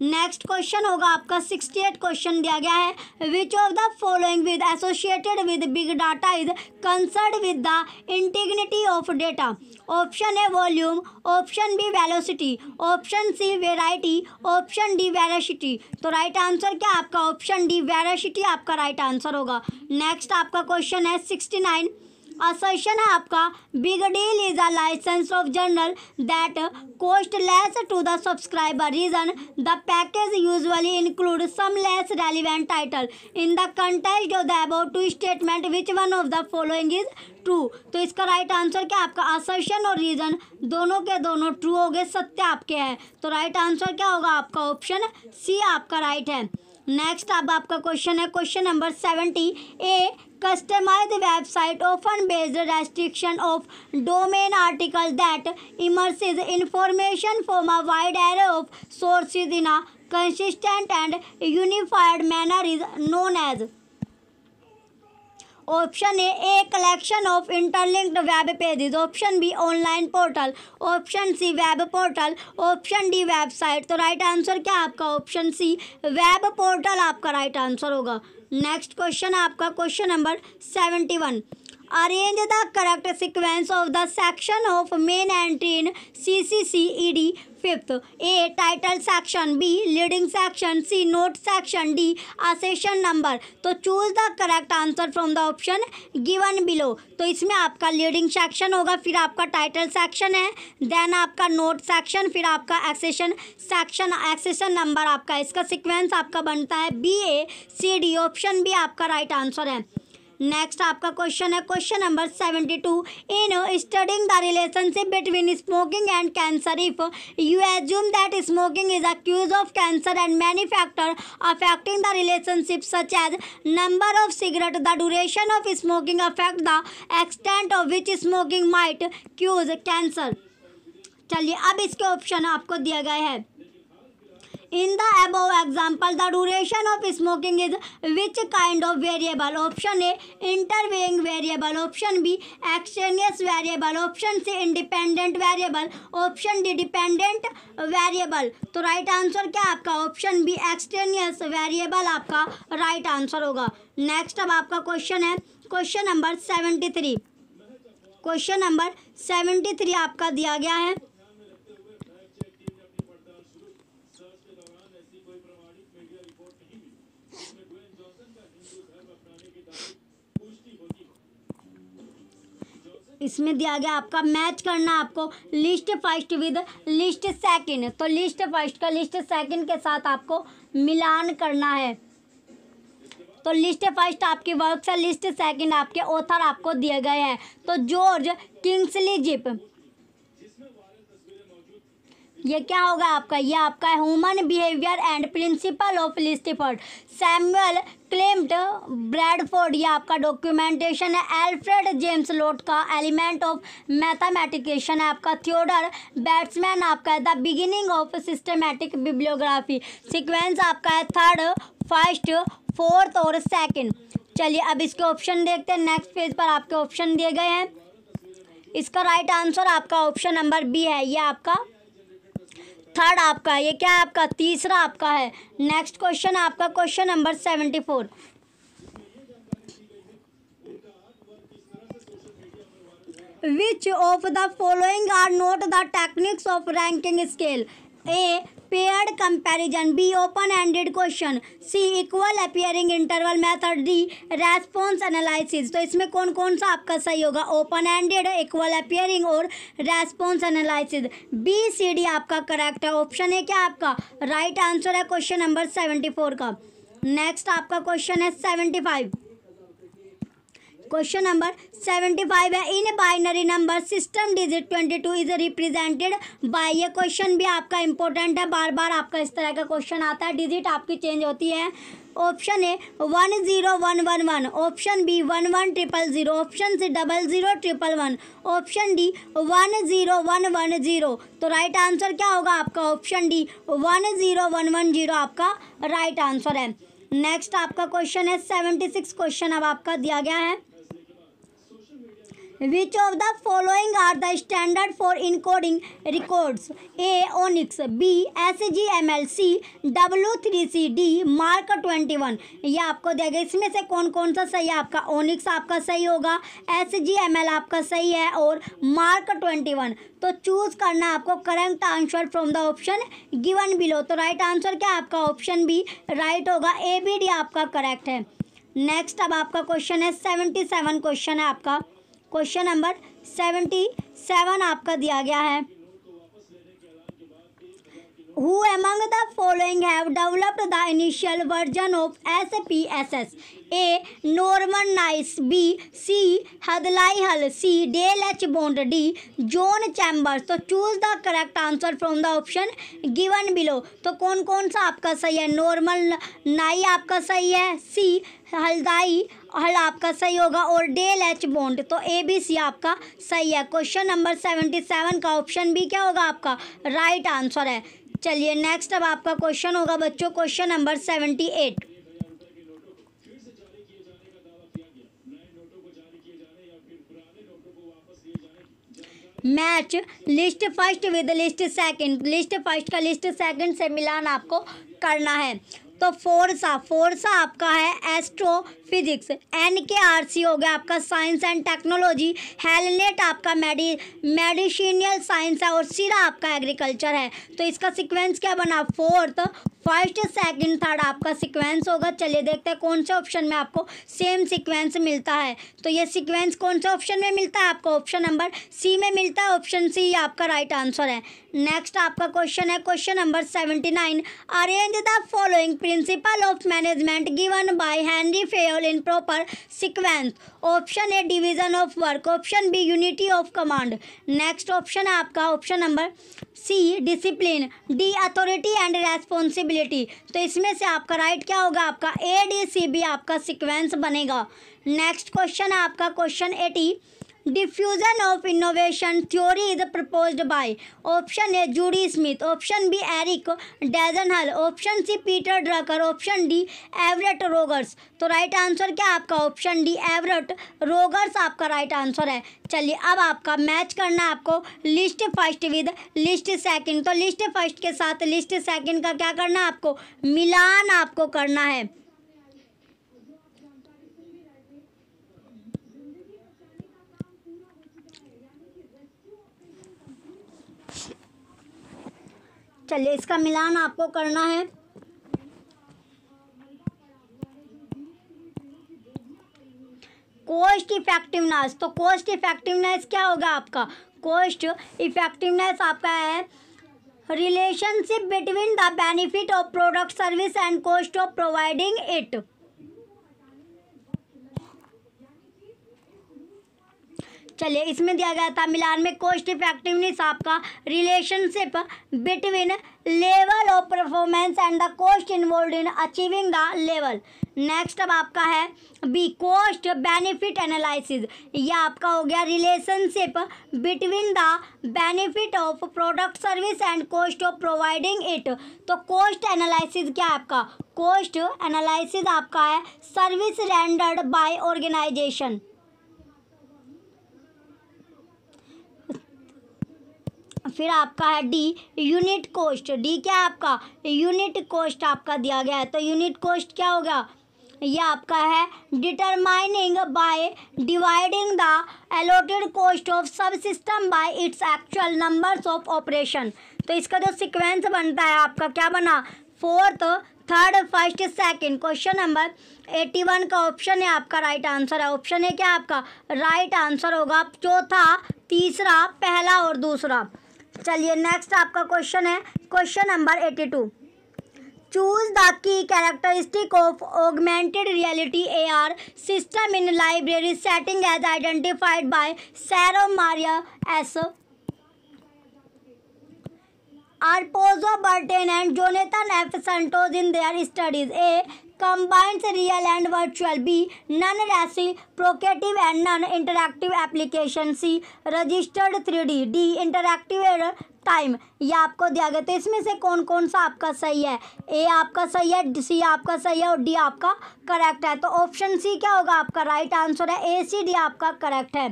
Next question होगा आपका sixty eight question दिया गया है which of the following with associated with big data is concerned with the integrity of data. Option A volume, option B velocity, option C variety, option D veracity. तो right answer क्या आपका option D veracity आपका right answer होगा। Next आपका question है sixty nine assertion है आपका big deal is a license of journal that cost less to the subscriber reason the package usually include some less relevant title in the context of the about to statement which one of the following is true. तो इसका right answer क्या आपका assertion और reason दोनों के दोनों true हो गए, सत्य आपके हैं। तो राइट आंसर क्या होगा आपका ऑप्शन सी आपका राइट है। नेक्स्ट अब आपका क्वेश्चन है question number seventy a customized website often based restriction of domain article that इमर्सेज information from a wide array of sources in a consistent and unified manner is known as. Option A a collection of interlinked web pages, option B online portal, option C web portal, option D website. तो right answer क्या आपका option C web portal आपका right answer होगा। Next question आपका question number seventy one arrange the correct sequence of the section of main entry in C C C E D fifth. A title section, B leading section, C note section, D accession number. तो choose the correct answer from the option given below. तो इसमें आपका leading section होगा, फिर आपका title section है, then आपका note section, फिर आपका एक्सेशन सेक्शन एक्सेशन नंबर आपका इसका सिक्वेंस आपका बनता है B A C D. Option B आपका राइट आंसर है। नेक्स्ट आपका क्वेश्चन है question number seventy two in studying the relationship between smoking and cancer if you assume that smoking is a cause of cancer and many factor affecting the relationship such as number of cigarette, the duration of smoking affect the extent of which smoking might cause cancer. चलिए अब इसके option आपको दिया गया है in the above example the duration of smoking is which kind of variable। Option A intervening variable, option B extraneous variable, option C independent variable, option D dependent variable। तो right answer क्या आपका option B extraneous variable आपका right answer होगा। Next अब आपका question है question number seventy three question number seventy three आपका दिया गया है इसमें दिया गया आपका मैच करना आपको list first with list second. तो लिस्ट फर्स्ट का लिस्ट सेकंड के साथ आपको मिलान करना है। तो लिस्ट फर्स्ट आपकी वर्क्स है, लिस्ट सेकंड आपके ऑथर आपको दिए गए हैं। तो जॉर्ज किंग्सली जिप ये क्या होगा आपका ये आपका human behaviour and principle of least effort, Samuel Clement Bradford ये आपका डॉक्यूमेंटेशन है, एल्फ्रेड जेम्स लोट का एलिमेंट ऑफ मैथमेटिकेशन है आपका, थियोडर बैट्समैन आपका है the beginning of systematic bibliography. Sequence आपका है थर्ड, फर्स्ट, फोर्थ और सेकेंड। चलिए अब इसके ऑप्शन देखते हैं। नेक्स्ट पेज पर आपके ऑप्शन दिए गए हैं। इसका राइट आंसर आपका ऑप्शन नंबर बी है, ये आपका थर्ड आपका ये क्या है आपका तीसरा आपका है। नेक्स्ट क्वेश्चन आपका question number seventy four which of the following are not the techniques of ranking scale. A paired comparison, B open ended question, C equal appearing interval method, D response analysis. तो इसमें कौन कौन सा आपका सही होगा, open ended, equal appearing और response analysis. B C D आपका करेक्ट है। ऑप्शन है क्या आपका राइट आंसर है क्वेश्चन नंबर सेवेंटी फोर का। नेक्स्ट आपका क्वेश्चन है seventy five question number seventy five है, in binary number system digit twenty two is represented by. ये क्वेश्चन भी आपका इंपॉर्टेंट है, बार बार आपका इस तरह का क्वेश्चन आता है, डिजिट आपकी चेंज होती है। Option A one zero one one one, option B one one triple zero, option C double zero triple one, option D one zero one one zero. तो राइट आंसर क्या होगा आपका? Option D one zero one one zero आपका right answer है। Next आपका question है seventy six, question अब आपका दिया गया है, Which of the following are the standard for encoding records? A. O N I X, B. S G M L, C. W three C, D. Mark twenty one. ये आपको दिया गया, इसमें से कौन कौन सा सही है आपका? O N I X आपका सही होगा, S G M L आपका सही है और मार्क ट्वेंटी वन। तो चूज करना आपको correct answer from the option given below. तो राइट आंसर क्या आपका? ऑप्शन बी राइट होगा, ए बी डी आपका करेक्ट है। नेक्स्ट अब आपका क्वेश्चन है सेवेंटी सेवन, क्वेश्चन है आपका क्वेश्चन नंबर सेवेंटी सेवन आपका दिया गया है, who among the following have developed the initial version of S P S S? A. Norman Nice, B. C. Hadlai Hull, C. Dale H Bond, D. John Chambers. तो choose the correct answer from the option given below. तो कौन कौन सा आपका सही है? Normal नाई आपका सही है, सी हलदाई हल आपका सही होगा और डेल एच बॉन्ड। तो ए बी सी आपका सही है। क्वेश्चन नंबर सेवेंटी सेवन का ऑप्शन बी क्या होगा आपका? राइट आंसर है। चलिए नेक्स्ट अब आपका क्वेश्चन होगा बच्चों question number seventy eight, match list first with list second. List first का लिस्ट सेकंड से मिलान आपको करना है। तो फोर्सा फोर्सा आपका है एस्ट्रोफिजिक्स, एन के आर सी हो गया आपका साइंस एंड टेक्नोलॉजी, हेलनेट आपका मेडि मेडिसिनियल साइंस है और सिरा आपका एग्रीकल्चर है। तो इसका सीक्वेंस क्या बना? फोर्थ फर्स्ट सेकंड थर्ड आपका सीक्वेंस होगा। चलिए देखते हैं कौन से ऑप्शन में आपको सेम सीक्वेंस मिलता है। तो ये सीक्वेंस कौन से ऑप्शन में मिलता है आपको? ऑप्शन नंबर सी में मिलता है, ऑप्शन सी आपका राइट आंसर है। नेक्स्ट आपका क्वेश्चन है question number seventy nine, arrange the following principle of management given by Henry Fayol in proper sequence. Option A division of work, option B unity of command, next option है आपका option number C discipline, D authority and responsibility. तो इसमें से आपका right क्या होगा? आपका A D C B आपका सीक्वेंस बनेगा। नेक्स्ट क्वेश्चन है आपका question eighty, diffusion of innovation theory is proposed by. Option A Judy Smith, option B Eric डेजनहल, option C Peter Drucker, option D Everett Rogers. तो right answer क्या आपका? Option D Everett Rogers आपका right answer है। चलिए अब आपका match करना है आपको list first with list second. तो लिस्ट फर्स्ट के साथ लिस्ट सेकंड का क्या करना है आपको? मिलान आपको करना है। चलिए इसका मिलान आपको करना है। कॉस्ट इफेक्टिवनेस, तो कॉस्ट इफेक्टिवनेस क्या होगा आपका? कॉस्ट इफेक्टिवनेस आपका है relationship between the benefit of product service and cost of providing it. चलिए इसमें दिया गया था मिलान में कॉस्ट इफेक्टिवनेस आपका relationship between level of performance and the cost involve in achieving the level. Next अब आपका है बी कॉस्ट बेनिफिट एनालिसिस, यह आपका हो गया relationship between the benefit of product service and cost of providing it. तो cost analysis क्या है आपका? कॉस्ट एनालिसिस आपका है सर्विस रेंडर्ड बाय ऑर्गेनाइजेशन। फिर आपका है डी यूनिट कॉस्ट, डी क्या आपका? यूनिट कॉस्ट आपका दिया गया है। तो यूनिट कॉस्ट क्या होगा? यह आपका है determining by dividing the allotted cost of सब system by its actual numbers of operation. तो इसका जो सीक्वेंस बनता है आपका क्या बना? Fourth third first second. Question number eighty one का ऑप्शन है आपका राइट आंसर है। ऑप्शन है क्या आपका? राइट आंसर होगा चौथा तीसरा पहला और दूसरा। चलिए नेक्स्ट आपका क्वेश्चन है question number eighty two, choose the key characteristic of augmented reality A R system in library setting as identified by serow Maria S आरपोजो बर्टेन and Jonathan F Santos in their studies. A combines real and virtual, B non-reciprocative and non-interactive application, C registered three D, D interactive time. ये आपको दिया गया, तो इसमें से कौन कौन सा आपका सही है? ए आपका सही है, सी आपका सही है और डी आपका करेक्ट है। तो ऑप्शन सी क्या होगा आपका राइट right आंसर है, ए सी डी आपका करेक्ट है।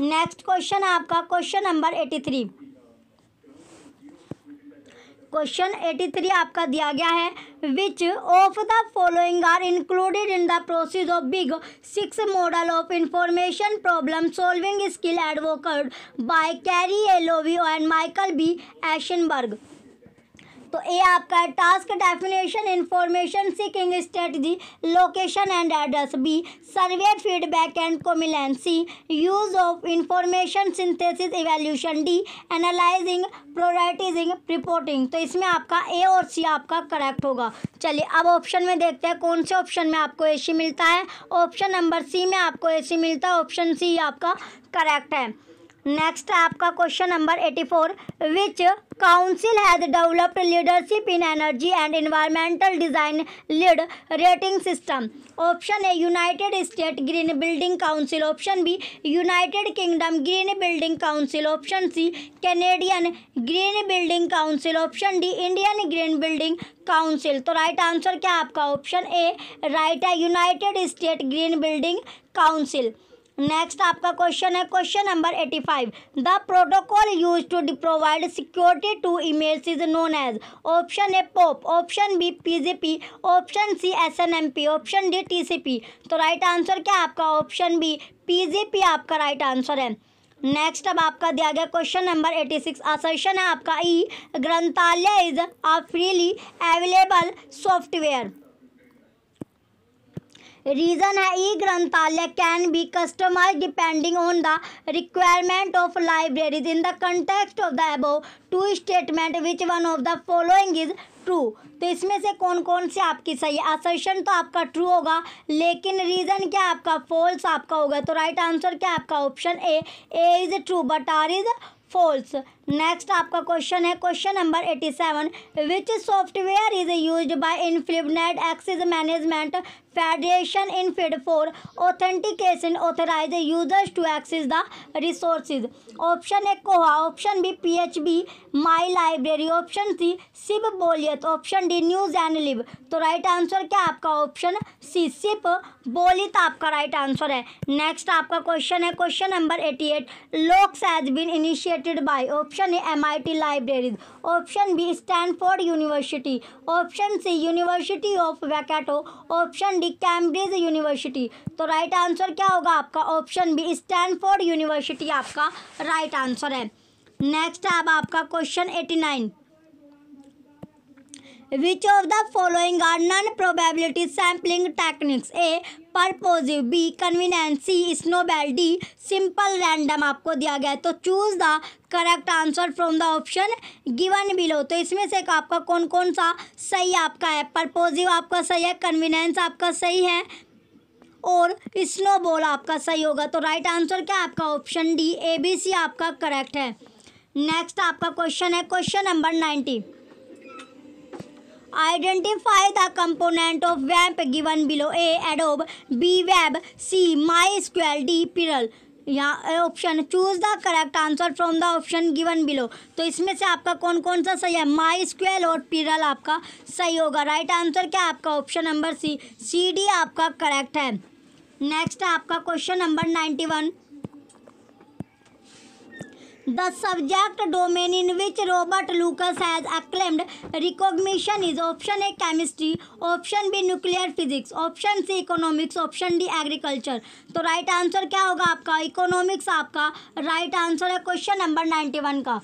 नेक्स्ट क्वेश्चन है आपका question number eighty three. Question eighty three आपका दिया गया है which of the following are included in the process of big six model of information problem solving skill advocate by Carrie Alovio and Michael B Eisenberg. तो A आपका है task definition, information seeking strategy, location and address, B survey feedback and compliance, C use of information synthesis evaluation, D analysing prioritising reporting. तो इसमें आपका ए और सी आपका correct होगा। चलिए अब ऑप्शन में देखते हैं कौन से ऑप्शन में आपको ए सी मिलता है। ऑप्शन नंबर सी में आपको ए सी मिलता है, ऑप्शन सी आपका करेक्ट है। नेक्स्ट है आपका question number eighty four. Which council has developed leadership in energy and environmental design lead rating system. Option A United State green building council, option B United Kingdom green building council, option C Canadian green building council, option D Indian green building council. तो right answer क्या आपका option A right है, United State green building council. Next आपका question है question number eighty five. The protocol use to provide security to emails is known as. Option A POP, option B P G P, option C S N M P, option D T C P. तो right answer क्या आपका option B P G P आपका right answer है। Next अब आपका दिया गया question number eighty six. Assertion है आपका ई Granthalaya is a freely available software. Reason है ई Granthalaya can be customize depending on the requirement of libraries in the context of the above two statement which one of the following is true. तो इसमें से कौन कौन से आपकी सही है? असर्शन तो आपका ट्रू होगा, लेकिन रीज़न क्या आपका फॉल्स आपका होगा। तो राइट आंसर क्या आपका option A A is true but R is false. Next आपका क्वेश्चन है question number eighty seven. Which software is use by INFED net access management federation INFED for authentication authorize users to access the resources. Option A Koha, option B P H B my library, option C Shibboleth, option D news and live. तो right answer क्या आपका option C Shibboleth आपका right answer है। Next आपका question है question number eighty eight. LOCKSS has been initiated by, option A M I T libraries, option B Stanford University, option C University of Waikato, option D Cambridge University. तो right answer क्या होगा आपका option B Stanford University आपका right answer है। Next अब आपका question eighty nine. Which of the following are non-probability sampling techniques? A purposive, B convenient, C snowball, D simple random आपको दिया गया है। तो choose the correct answer from the option given below। तो इसमें से आपका कौन कौन सा सही आपका है? purposive आपका सही है, convenience आपका सही है और snowball आपका सही होगा। तो right answer क्या आपका option D A B C आपका correct है। Next आपका question है question number ninety. Identify the component of W A M P given below। A Adobe, B Web, C MySQL, D Perl। यहाँ option choose the correct answer from the option given below. तो इसमें से आपका कौन कौन सा सही है? MySQL और Perl आपका सही होगा। राइट आंसर क्या आपका option number C C D आपका करेक्ट है। नेक्स्ट आपका question number ninety one. The subject domain in which Robert Lucas has acclaimed recognition is option A chemistry, option B nuclear physics, option C economics, option D agriculture। तो right answer क्या होगा आपका economics आपका right answer है question number ninety one का।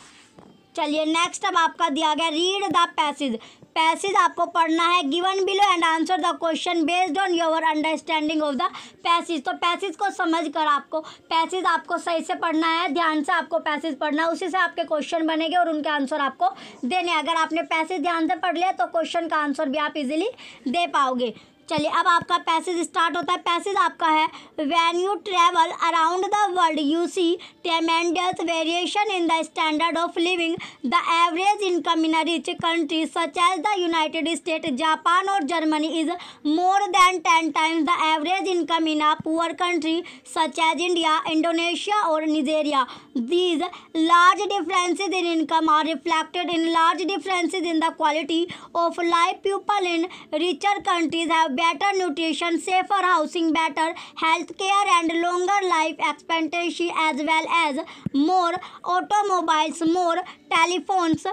चलिए next अब आपका दिया गया रीड द पैसेज। पैसेज आपको पढ़ना है given below and answer the question based on your understanding of the passage. तो पैसेज को समझ कर आपको पैसेज आपको सही से पढ़ना है, ध्यान से आपको पैसेज पढ़ना है, उसी से आपके क्वेश्चन बनेंगे और उनके आंसर आपको देने। अगर आपने पैसेज ध्यान से पढ़ लिया तो क्वेश्चन का आंसर भी आप इजीली दे पाओगे। चलिए अब आपका पैसेज स्टार्ट होता है। पैसेज आपका है when you travel around the world you see tremendous variation in the standard of living the average income in rich countries such as the United State Japan और Germany is more than ten times the average income in a poor country such as India Indonesia और Nigeria. These large differences in income are reflected in large differences in the quality of life. People in richer countries have better nutrition, safer housing, better health care and longer life expectancy as well as more automobiles, more telephones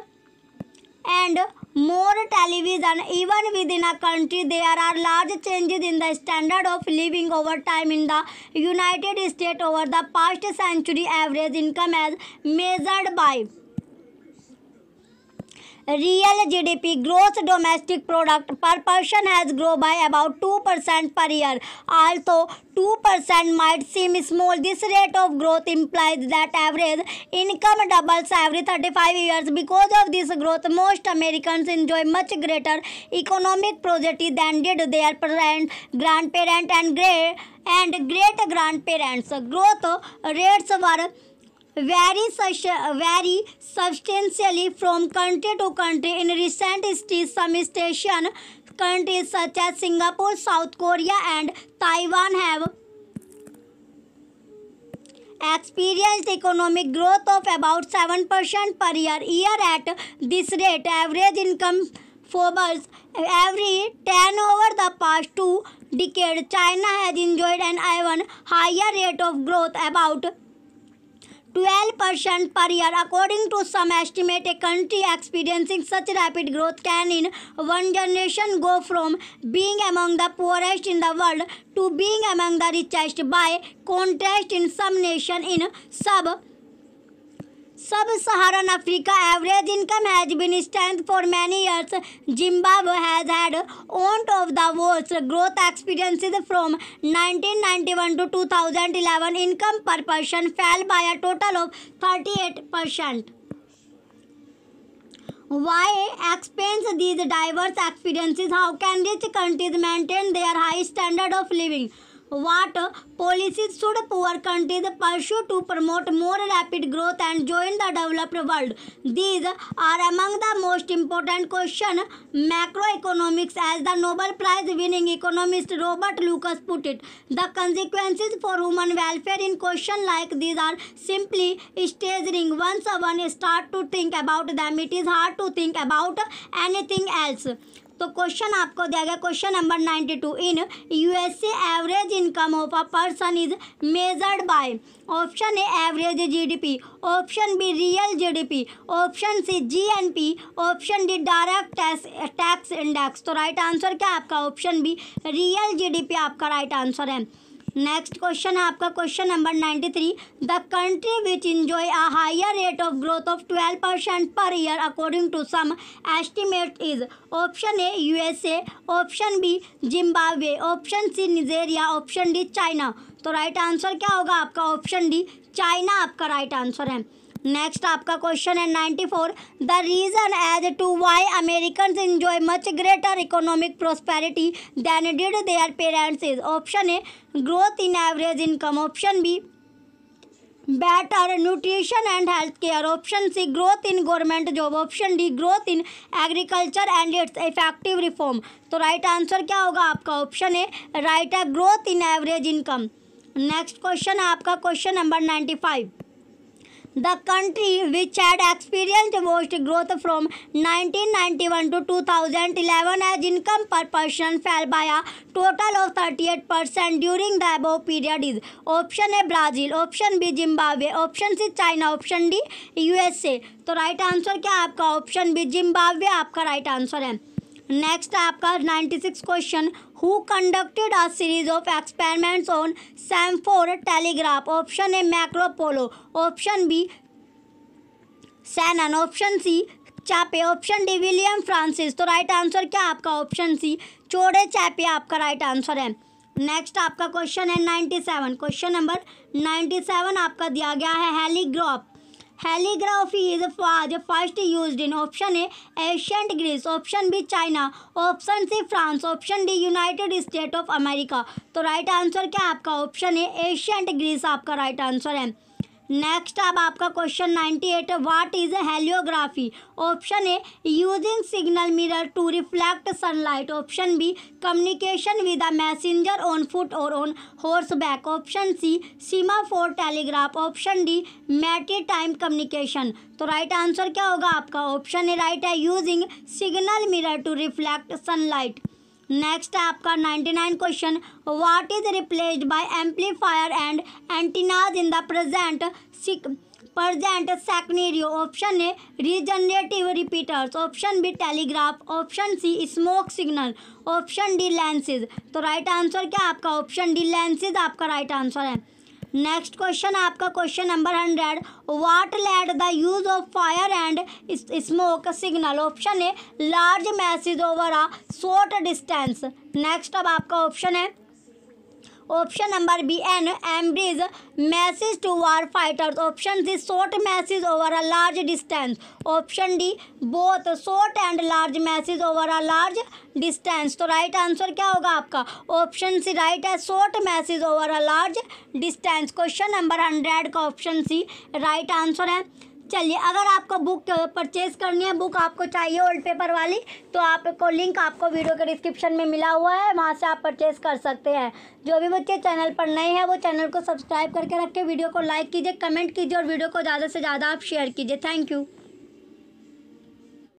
and more television. Even within a country there are large changes in the standard of living over time. In the United States over the past century average income as measured by real G D P gross domestic product per person has grown by about two percent per year. Although two percent might seem small, this rate of growth implies that average income doubles every thirty-five years. Because of this growth, most Americans enjoy much greater economic prosperity than did their parents, grandparents and great and great grandparents. Growth rates were Very, very substantially from country to country. In recent history, some East Asian countries such as Singapore, South Korea, and Taiwan have experienced economic growth of about seven percent per year. Year at this rate, average income forwards every ten over the past two decades. China has enjoyed an even higher rate of growth, about twelve percent per year. According to some estimate, a country experiencing such rapid growth can in one generation go from being among the poorest in the world to being among the richest. By contrast, in some nation in sub Sub-Saharan Africa, average income has been stagnant for many years. Zimbabwe has had one of the worst growth experiences from nineteen ninety-one to two thousand eleven. Income per person fell by a total of thirty-eight percent. Why explains these diverse experiences? How can rich countries maintain their high standard of living? What policies should poor countries pursue to promote more rapid growth and join the developed world? These are among the most important questions macroeconomics, as the Nobel Prize winning economist Robert Lucas put it. The consequences for human welfare in questions like these are simply staggering. Once one starts to think about them, it is hard to think about anything else. तो question आपको दिया गया question number ninety two. In USA average income of a person is measured by option A average GDP, option B real GDP, option C GNP, option D direct tax tax index. तो right answer क्या है आपका option B real GDP आपका right answer है। Next question है आपका question number ninety three. The country which enjoy a higher rate of growth of twelve percent per year according to some estimate is option A USA, option B Zimbabwe, option C Nigeria, option D China. तो right answer क्या होगा आपका option D China आपका right answer है। Next आपका question है ninety four. The reason as to why American enjoy much greater economic prosperity than did their parents is option A growth in average income, option B better nutrition and health care, option C growth in government job, option D growth in agriculture and its effective reform. तो right answer क्या होगा आपका option A right है growth in average income. Next question है आपका question number ninety five. The country which had experienced most growth from nineteen ninety-one to two thousand eleven as income per person fell by a total of thirty-eight percent during the above period is option A Brazil, option B Zimbabwe, option C China, option D U S A। तो right answer क्या आपका option B Zimbabwe आपका right answer है। Next आपका ninety six question. Who conducted a series of experiments on semaphore telegraph, option A Marco Polo, option B Shannon, option C Chappe. Option D William Francis. तो right answer क्या आपका option C चोरे Chappe आपका right answer है। Next आपका question है ninety seven. Question number ninety seven आपका दिया गया है heliograph. Heliography is the first used in, option A ancient Greece, option B China, option C France, option D United State of America. तो right answer क्या आपका option है ancient Greece आपका right answer है। नेक्स्ट अब आपका question ninety eight. What is heliography? Option A using signal mirror to reflect sunlight, option B communication with a messenger on foot or on horseback, option C semaphore telegraph, option D मैटी time communication. तो right answer क्या होगा आपका option A right है using signal mirror to reflect sunlight. Next है आपका ninety nine question. What is replaced by amplifier and antennas in the present present scenario? Option A regenerative repeaters, option B telegraph, option C smoke signal, option D lenses. तो right answer क्या आपका option D lenses आपका right answer है। Next question आपका question number hundred. What led the use of fire and smoke signal? Option A large message over a short distance. Next अब आपका option है option number B an एम्ब्रिज message to war fighters, option C short message over a large distance, option D both short and large message over a large distance. तो right answer क्या होगा आपका option C right है short message over a large distance. Question number hundred का option C right answer है। चलिए अगर आपको बुक परचेज करनी है, बुक आपको चाहिए ओल्ड पेपर वाली, तो आपको लिंक आपको वीडियो के डिस्क्रिप्शन में मिला हुआ है, वहाँ से आप परचेज कर सकते हैं। जो भी बच्चे चैनल पर नए हैं वो चैनल को सब्सक्राइब करके रखें, वीडियो को लाइक कीजिए, कमेंट कीजिए और वीडियो को ज़्यादा से ज़्यादा आप शेयर कीजिए। Thank you.